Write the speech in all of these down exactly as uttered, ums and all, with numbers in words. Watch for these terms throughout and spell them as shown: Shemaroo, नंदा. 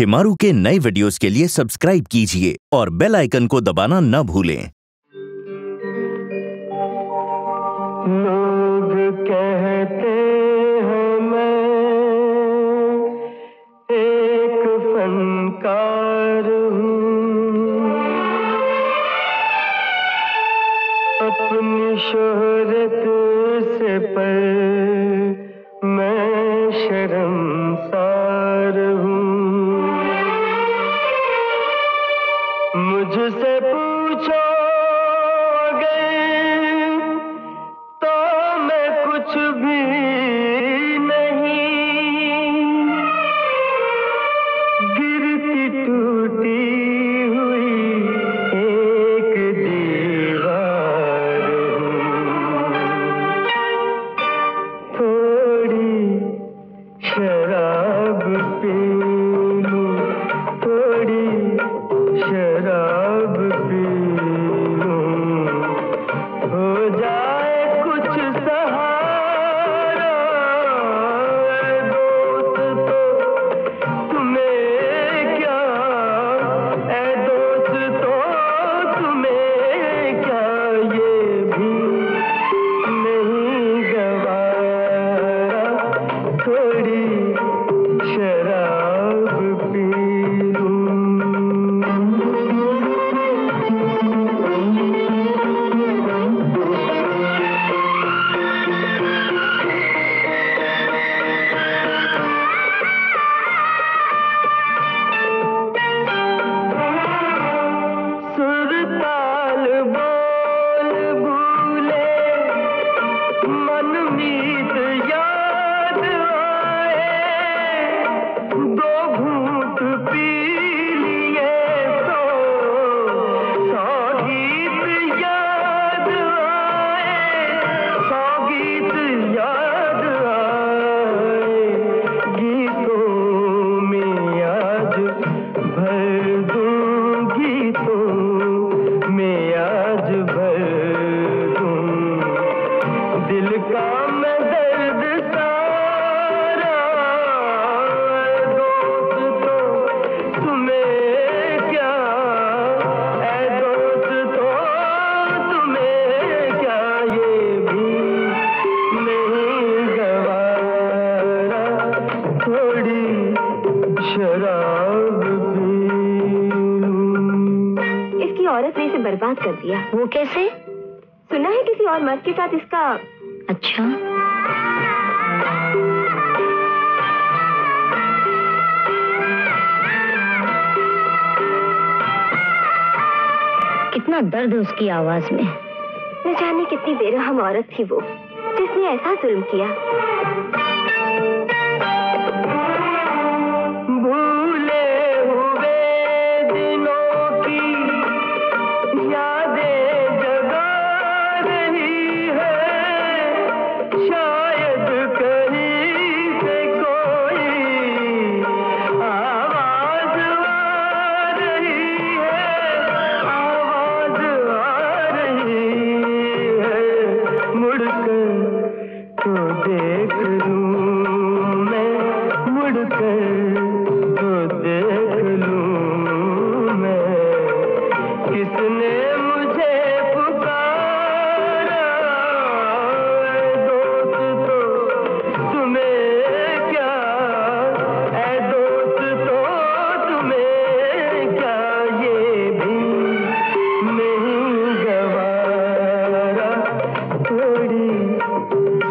शेमारू के नए वीडियोस के लिए सब्सक्राइब कीजिए और बेल आइकन को दबाना न भूलें। लोग कहते हैं मैं एक फनकार हूँ, अपनी शोहरत से पर मैं शर्मसार हूँ। मुझसे पूछो कुछ भी नहीं, गिरती टूटी हुई एक दीवार हूँ। थोड़ी शराब पी लूँ, थोड़ी शराब पी लूँ, हो जाए कुछ सहा औरत ने इसे बर्बाद कर दिया। वो कैसे? सुना है किसी और मर्द के साथ इसका। अच्छा, कितना दर्द है उसकी आवाज में। न जाने कितनी बेरहम औरत थी वो, जिसने ऐसा जुल्म किया।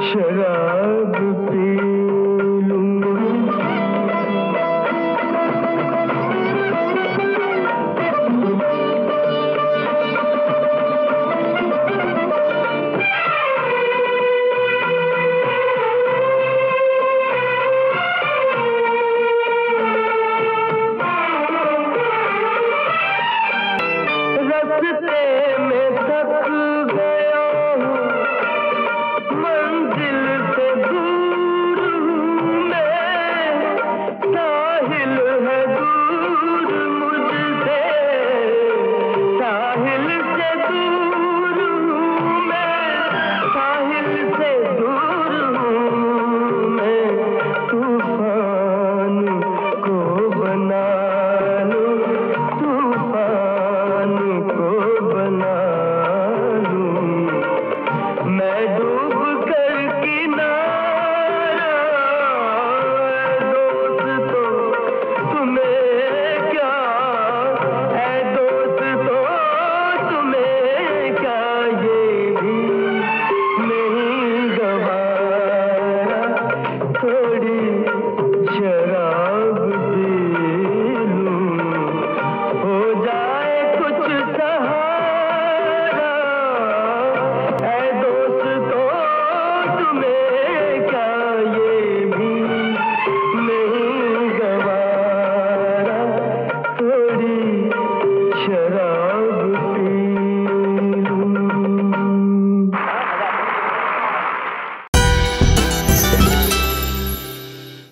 Shemaroo।